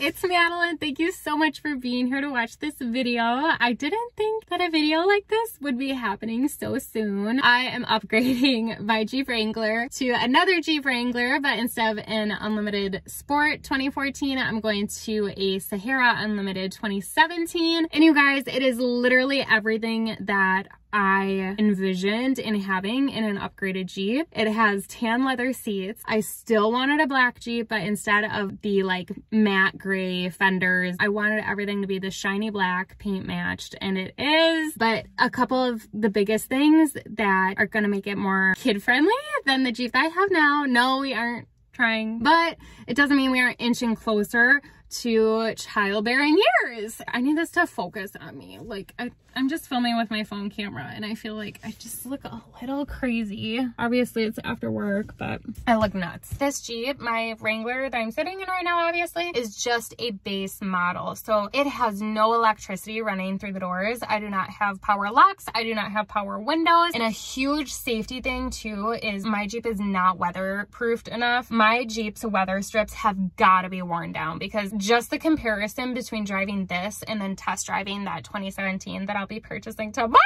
it's Madeline. Thank you so much for being here to watch this video. I didn't think that a video like this would be happening so soon. I am upgrading my Jeep Wrangler to another Jeep Wrangler, but instead of an Unlimited Sport 2014, I'm going to a Sahara Unlimited 2017. And you guys, it is literally everything that I envisioned in having in an upgraded Jeep. It has tan leather seats. I still wanted a black Jeep, but instead of the like matte gray fenders, I wanted everything to be the shiny black paint matched, and it is. But a couple of the biggest things that are gonna make it more kid friendly than the Jeep that I have now. No, we aren't trying, but it doesn't mean we aren't inching closer to childbearing years. I need this to focus on me. Like I'm just filming with my phone camera and I feel like I just look a little crazy. Obviously it's after work, but I look nuts. This Jeep, my Wrangler that I'm sitting in right now, obviously is just a base model. So it has no electricity running through the doors. I do not have power locks. I do not have power windows. And a huge safety thing too is my Jeep is not weatherproofed enough. My Jeep's weather strips have got to be worn down, because just the comparison between driving this and then test driving that 2017 that I'll be purchasing tomorrow,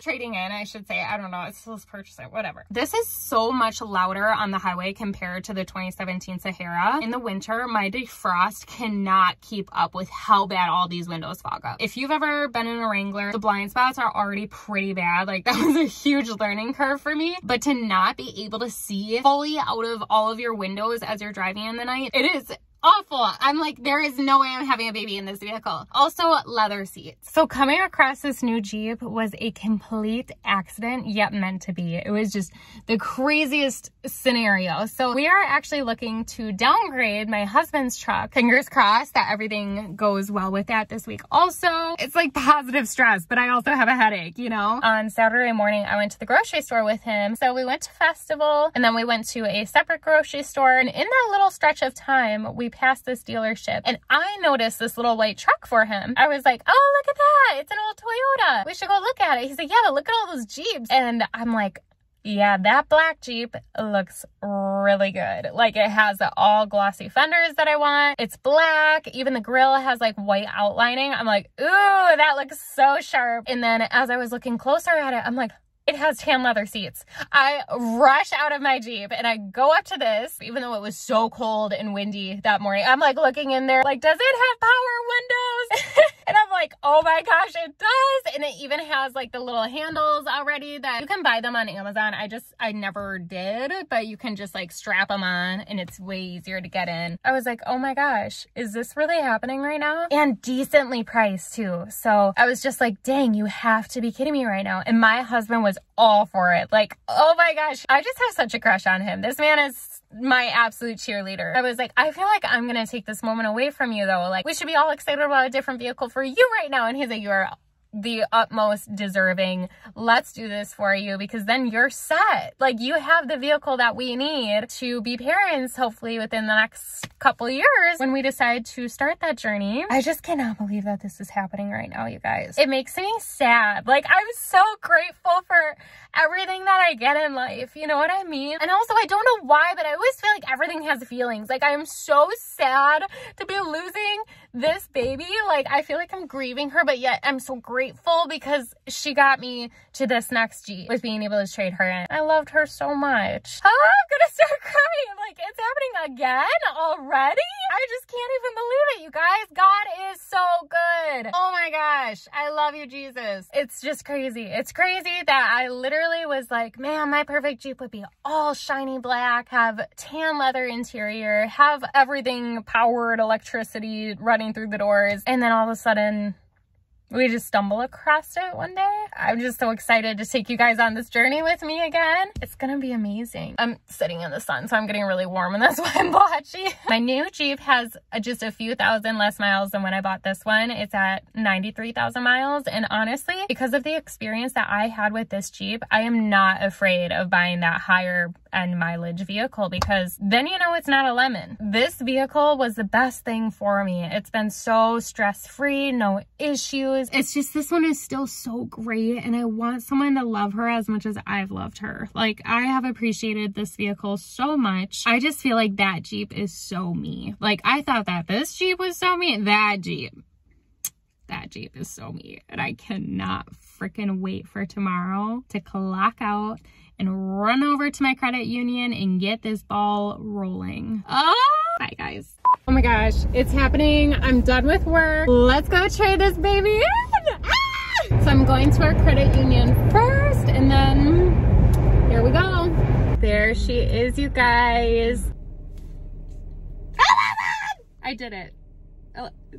trading in, I should say. I don't know. It's still purchasing, whatever. This is so much louder on the highway compared to the 2017 Sahara. In the winter, my defrost cannot keep up with how bad all these windows fog up. If you've ever been in a Wrangler, the blind spots are already pretty bad. Like that was a huge learning curve for me, but to not be able to see fully out of all of your windows as you're driving in the night, it is awful. I'm like, there is no way I'm having a baby in this vehicle. Also, leather seats. So coming across this new Jeep was a complete accident, yet meant to be. It was just the craziest scenario. So we are actually looking to downgrade my husband's truck. Fingers crossed that everything goes well with that this week. Also, it's like positive stress, but I also have a headache, you know? On Saturday morning, I went to the grocery store with him. So we went to Festival and then we went to a separate grocery store. And in that little stretch of time, we past this dealership and I noticed this little white truck for him. I was like, oh, look at that. It's an old Toyota. We should go look at it. He's like, yeah, but look at all those Jeeps. And I'm like, yeah, that black Jeep looks really good. Like it has the all glossy fenders that I want. It's black. Even the grill has like white outlining. I'm like, ooh, that looks so sharp. And then as I was looking closer at it, I'm like, it has tan leather seats. I rush out of my Jeep and I go up to this, even though it was so cold and windy that morning. I'm like looking in there, like, does it have power windows? And I'm like, oh my gosh, it does. And it even has like the little handles already that you can buy them on Amazon. I never did, but you can just like strap them on and it's way easier to get in. I was like, oh my gosh, is this really happening right now? And decently priced too. So I was just like, dang, you have to be kidding me right now. And my husband was all for it. Like, oh my gosh, I just have such a crush on him. This man is my absolute cheerleader. I was like, I feel like I'm gonna take this moment away from you though. Like, we should be all excited about a different vehicle for you right now. And he's like, you are the utmost deserving. Let's do this for you, because then you're set. Like, you have the vehicle that we need to be parents, hopefully within the next couple years when we decide to start that journey. I just cannot believe that this is happening right now, you guys. It makes me sad. Like, I'm so grateful for everything that I get in life. You know what I mean? And also, I don't know why, but I always feel like everything has feelings. Like, I am so sad to be losing this baby. Like, I feel like I'm grieving her, but yet I'm so grateful because she got me to this next Jeep with being able to trade her in. I loved her so much. Oh, I'm gonna start crying. Like, it's happening again already? I just can't even believe it, you guys. God is so good. Oh my gosh. I love you, Jesus. It's just crazy. It's crazy that I literally was like, man, my perfect Jeep would be all shiny black, have tan leather interior, have everything powered, electricity running through the doors. And then all of a sudden, we just stumble across it one day. I'm just so excited to take you guys on this journey with me again. It's gonna be amazing. I'm sitting in the sun, so I'm getting really warm and that's why I'm blotchy. My new Jeep has just a few thousand less miles than when I bought this one. It's at 93,000 miles. And honestly, because of the experience that I had with this Jeep, I am not afraid of buying that higher and mileage vehicle, because then you know it's not a lemon. This vehicle was the best thing for me. It's been so stress-free, no issues. It's just, this one is still so great, and I want someone to love her as much as I've loved her. Like, I have appreciated this vehicle so much. I just feel like that Jeep is so me. Like, I thought that this Jeep was so me. That Jeep is so me, and I cannot freaking wait for tomorrow to clock out and run over to my credit union and get this ball rolling. Oh, bye guys. Oh my gosh, it's happening. I'm done with work. Let's go trade this baby in. Ah! So I'm going to our credit union first, and then here we go. There she is, you guys. I did it.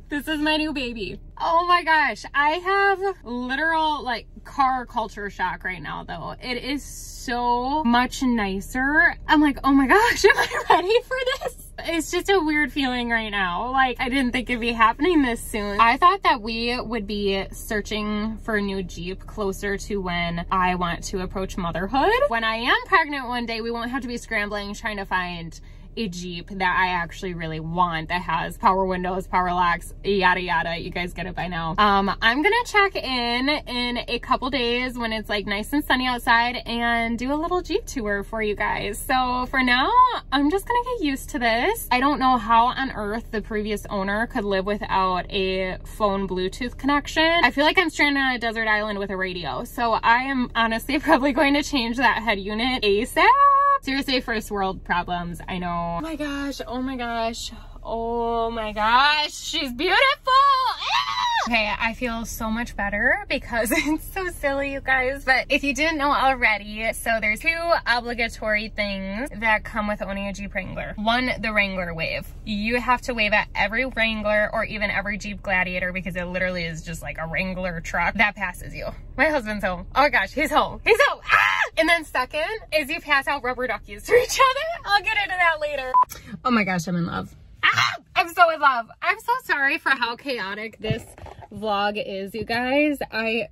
This is my new baby. Oh my gosh, I have literal like car culture shock right now though. It is so much nicer. I'm like, oh my gosh, am I ready for this? It's just a weird feeling right now. Like, I didn't think it'd be happening this soon. I thought that we would be searching for a new Jeep closer to when I want to approach motherhood. When I am pregnant one day, we won't have to be scrambling trying to find a Jeep that I actually really want, that has power windows, power locks, yada yada. You guys get it by now. I'm gonna check in a couple days when it's like nice and sunny outside and do a little Jeep tour for you guys. So for now, I'm just gonna get used to this. I don't know how on earth the previous owner could live without a phone Bluetooth connection. I feel like I'm stranded on a desert island with a radio. So I am honestly probably going to change that head unit ASAP. Seriously, first world problems, I know. Oh my gosh, oh my gosh, oh my gosh, she's beautiful! Okay, I feel so much better because it's so silly, you guys. But if you didn't know already, so there's two obligatory things that come with owning a Jeep Wrangler. One, the Wrangler wave. You have to wave at every Wrangler or even every Jeep Gladiator, because it literally is just like a Wrangler truck that passes you. My husband's home. Oh my gosh, he's home. He's home. Ah! And then second is you pass out rubber duckies to each other. I'll get into that later. Oh my gosh, I'm in love. Ah! I'm so in love. I'm so sorry for how chaotic this vlog is, you guys. I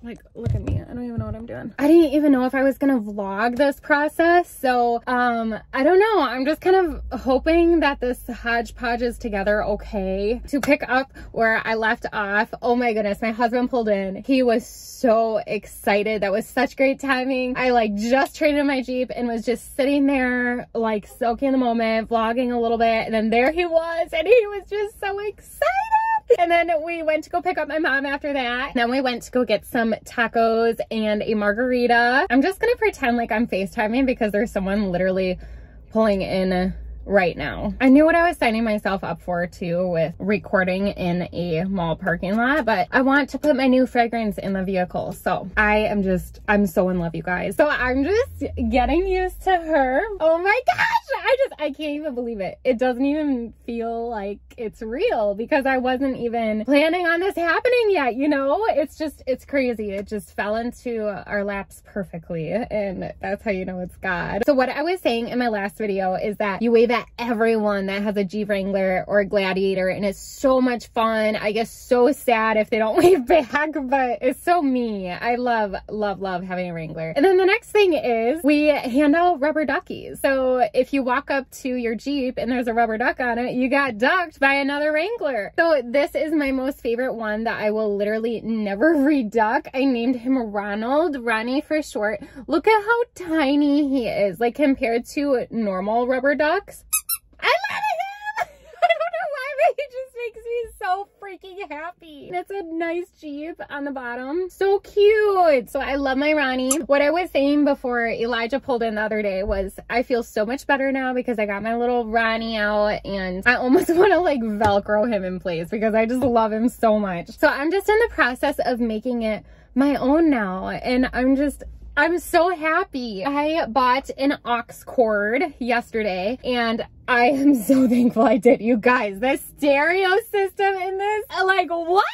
like, look at me, I don't even know what I'm doing. I didn't even know if I was gonna vlog this process, so I don't know. I'm just kind of hoping that this hodgepodge is together okay. To pick up where I left off, oh my goodness, my husband pulled in. He was so excited. That was such great timing. I like just traded my Jeep and was just sitting there like soaking the moment, vlogging a little bit, and then there he was, and he was just so excited. And then we went to go pick up my mom after that. Then we went to go get some tacos and a margarita. I'm just gonna pretend like I'm FaceTiming because there's someone literally pulling in right now. I knew what I was signing myself up for too with recording in a mall parking lot, but I want to put my new fragrance in the vehicle. So I'm so in love, you guys. So I'm just getting used to her. Oh my gosh, I can't even believe it. It doesn't even feel like it's real because I wasn't even planning on this happening yet, you know? It's crazy. It just fell into our laps perfectly, and that's how you know it's God. So what I was saying in my last video is that you wave at everyone that has a Jeep Wrangler or a Gladiator, and it's so much fun. I get so sad if they don't wave back, but it's so me. I love, love, love having a Wrangler. And then the next thing is we hand out rubber duckies. So if you walk up to your Jeep and there's a rubber duck on it, you got ducked by another Wrangler. So this is my most favorite one that I will literally never reduck. I named him Ronald, Ronnie for short. Look at how tiny he is, like compared to normal rubber ducks. I love him! I don't know why, but he just makes me so freaking happy. And it's a nice Jeep on the bottom. So cute. So I love my Ronnie. What I was saying before Elijah pulled in the other day was I feel so much better now because I got my little Ronnie out, and I almost want to like Velcro him in place because I just love him so much. So I'm just in the process of making it my own now, and I'm so happy. I bought an aux cord yesterday, and I am so thankful I did, you guys. The stereo system in this, like, what?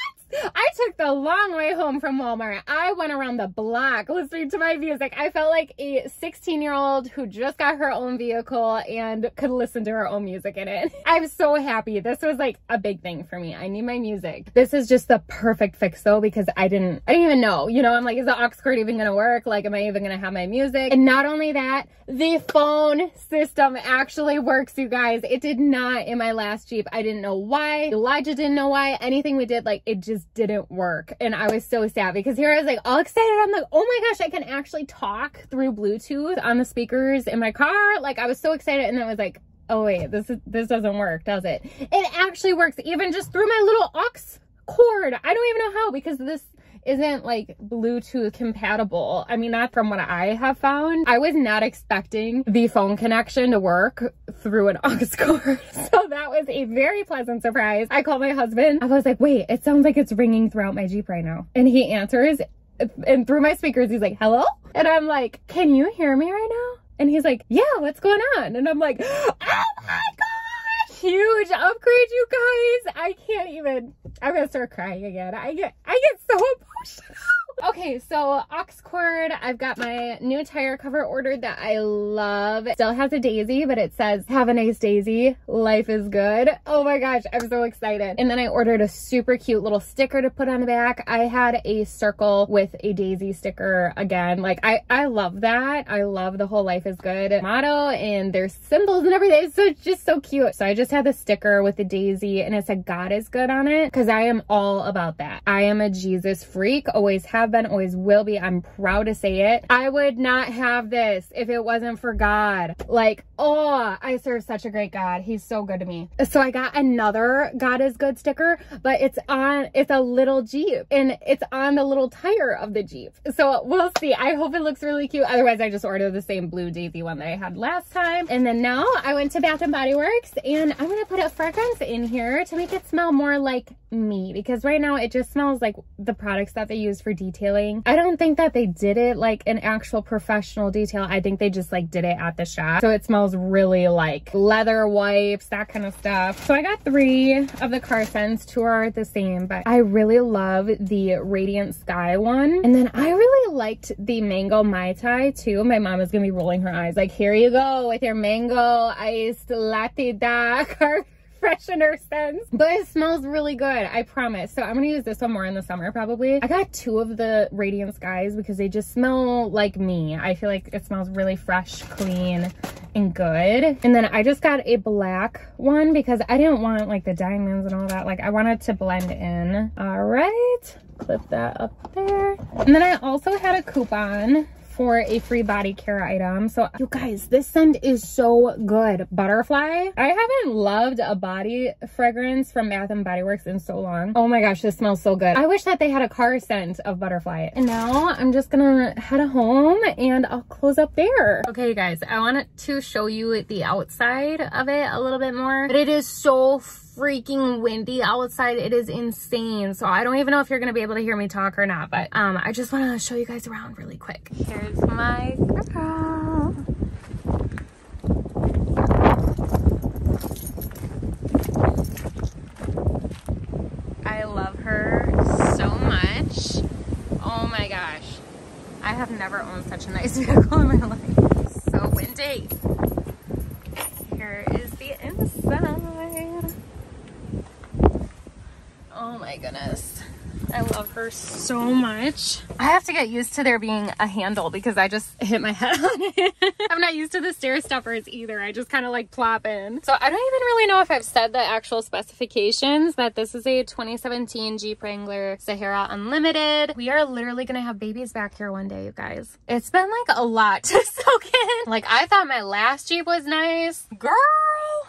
I took the long way home from Walmart. I went around the block listening to my music. I felt like a 16-year-old who just got her own vehicle and could listen to her own music in it. I'm so happy. This was like a big thing for me. I need my music. This is just the perfect fix though, because I didn't even know, you know, I'm like, is the aux cord even gonna work? Like, am I even gonna have my music? And not only that, the phone system actually works, you guys. It did not in my last Jeep. I didn't know why. Elijah didn't know why. Anything we did, like, it just didn't work. And I was so sad because here I was like all excited. I'm like, oh my gosh, I can actually talk through Bluetooth on the speakers in my car. Like, I was so excited. And then I was like, oh wait, this doesn't work, does it? It actually works, even just through my little aux cord. I don't even know how, because this isn't like Bluetooth compatible. I mean, not from what I have found. I was not expecting the phone connection to work through an aux cord. So that was a very pleasant surprise. I called my husband. I was like, wait, it sounds like it's ringing throughout my Jeep right now. And he answers, and through my speakers, he's like, hello? And I'm like, can you hear me right now? And he's like, yeah, what's going on? And I'm like, oh my God. Huge upgrade, you guys. I can't even, I'm gonna start crying again. I get so emotional. Okay, so aux cord, I've got my new tire cover ordered that I love. It still has a daisy, but it says, have a nice daisy, life is good. Oh my gosh, I'm so excited. And then I ordered a super cute little sticker to put on the back. I had a circle with a daisy sticker again. Like, I love that. I love the whole life is good motto and their symbols and everything. So it's just so cute. So I just had the sticker with the daisy and it said God is good on it, because I am all about that. I am a Jesus freak, always have been, always will be. I'm proud to say it. I would not have this if it wasn't for God. Like, oh, I serve such a great God. He's so good to me. So I got another God is good sticker, but it's a little Jeep and it's on the little tire of the Jeep. So we'll see. I hope it looks really cute. Otherwise, I just ordered the same blue daisy one that I had last time. And then now I went to Bath and Body Works and I'm going to put a fragrance in here to make it smell more like me, because right now it just smells like the products that they use for detailing. I don't think that they did it like an actual professional detail. I think they just like did it at the shop. So it smells really like leather wipes, that kind of stuff. So I got three of the car scents. Two are the same, but I really love the Radiant Sky one. And then I really liked the Mango Mai Tai too. My mom is going to be rolling her eyes like, here you go with your mango iced latte da car freshener scents. But it smells really good, I promise. So I'm gonna use this one more in the summer probably. I got two of the Radiant Skies because they just smell like me. I feel like it smells really fresh, clean, and good. And then I just got a black one because I didn't want like the diamonds and all that. Like, I wanted to blend in. All right, clip that up there. And then I also had a coupon for a free body care item. So you guys, this scent is so good. Butterfly. I haven't loved a body fragrance from Bath and Body Works in so long. Oh my gosh, this smells so good. I wish that they had a car scent of butterfly. And now I'm just gonna head home and I'll close up there. Okay, you guys, I wanted to show you the outside of it a little bit more, but it is so freaking windy outside. It is insane. So I don't even know if you're gonna be able to hear me talk or not, but I just want to show you guys around really quick. Here's my girl. I love her so much. Oh my gosh, I have never owned such a nice vehicle in my life. So windy. Here is the inside. Oh my goodness, I love her so much. I have to get used to there being a handle because I just hit my head on it. I'm not used to the stair steppers either. I just kind of like plop in. So I don't even really know if I've said the actual specifications, that this is a 2017 Jeep Wrangler Sahara Unlimited. We are literally gonna have babies back here one day, you guys. It's been like a lot to soak in. Like, I thought my last Jeep was nice. Girl!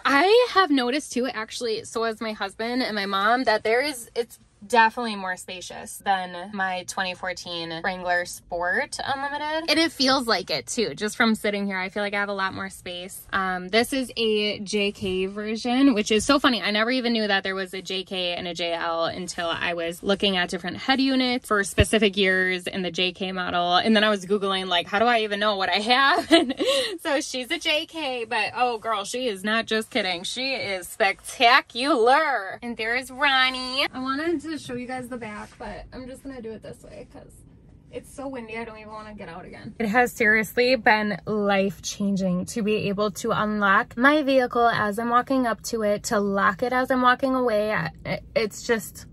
I have noticed too, actually, so has my husband and my mom, that it's definitely more spacious than my 2014 Wrangler Sport Unlimited. And it feels like it too, just from sitting here. I feel like I have a lot more space. This is a JK version, which is so funny. I never even knew that there was a JK and a JL until I was looking at different head units for specific years in the JK model. And then I was Googling, like, how do I even know what I have? And so she's a JK, but oh girl, she is not just kidding. She is spectacular. And there is Ronnie. I wanted to to show you guys the back, but I'm just gonna do it this way because it's so windy, I don't even want to get out again. It has seriously been life-changing to be able to unlock my vehicle as I'm walking up to it, to lock it as I'm walking away. It's just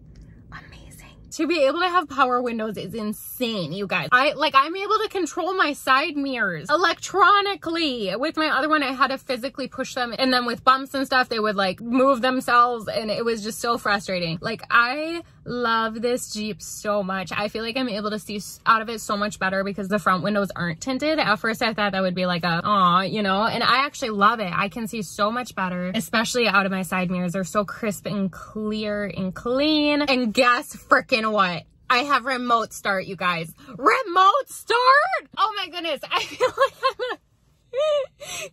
amazing. To be able to have power windows is insane, you guys. I'm able to control my side mirrors electronically. With my other one, I had to physically push them, and then with bumps and stuff, they would like move themselves, and it was just so frustrating. Like, I love this Jeep so much. I feel like I'm able to see out of it so much better because the front windows aren't tinted. At first I thought that would be like a aw, you know, and I actually love it. I can see so much better, especially out of my side mirrors. They're so crisp and clear and clean. And guess freaking what? I have remote start, you guys. Remote start! Oh my goodness, I feel like I'm a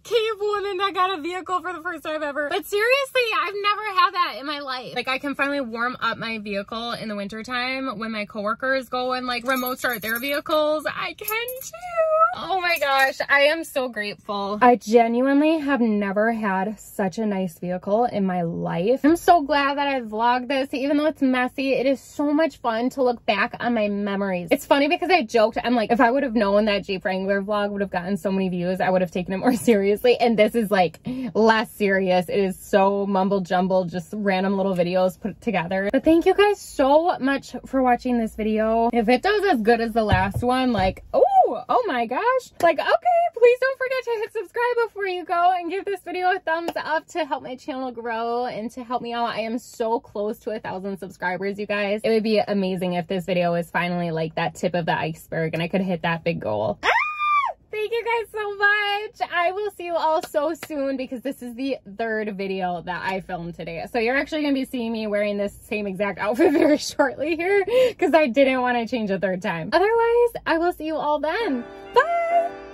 cave woman that got a vehicle for the first time ever. But seriously, I've never had that in my life. Like, I can finally warm up my vehicle in the winter time when my coworkers go and like remote start their vehicles. I can too. Oh my gosh, I am so grateful. I genuinely have never had such a nice vehicle in my life. I'm so glad that I vlogged this. Even though it's messy, it is so much fun to look back on my memories. It's funny because I joked, I'm like, if I would have known that Jeep Wrangler vlog would have gotten so many views, I would have taken it more seriously, and this is like less serious. It is so mumble jumble, just random little videos put together. But thank you guys so much for watching this video. If it does as good as the last one, like, oh my gosh, like, okay, please don't forget to hit subscribe before you go, and give this video a thumbs up to help my channel grow and to help me out. I am so close to 1,000 subscribers, you guys. It would be amazing if this video is finally like that tip of the iceberg and I could hit that big goal. Thank you guys so much. I will see you all so soon because this is the third video that I filmed today. So you're actually going to be seeing me wearing this same exact outfit very shortly here because I didn't want to change a third time. Otherwise, I will see you all then. Bye!